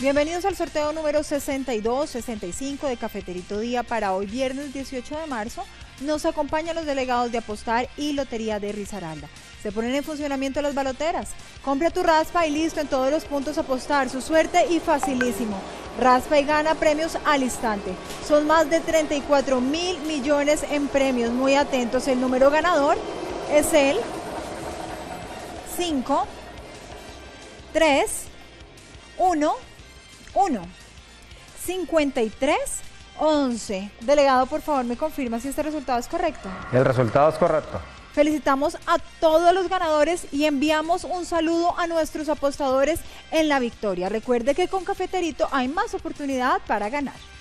Bienvenidos al sorteo número 62-65 de Cafeterito Día para hoy viernes 18 de marzo. Nos acompañan los delegados de Apostar y Lotería de Risaralda. Se ponen en funcionamiento las baloteras. Compra tu raspa y listo en todos los puntos Apostar. Su suerte y facilísimo. Raspa y gana premios al instante. Son más de 34.000 millones en premios. Muy atentos. El número ganador es el 5, 3, 1, 53, 11. Delegado, por favor, me confirma si este resultado es correcto. El resultado es correcto. Felicitamos a todos los ganadores y enviamos un saludo a nuestros apostadores en la victoria. Recuerde que con Cafeterito hay más oportunidad para ganar.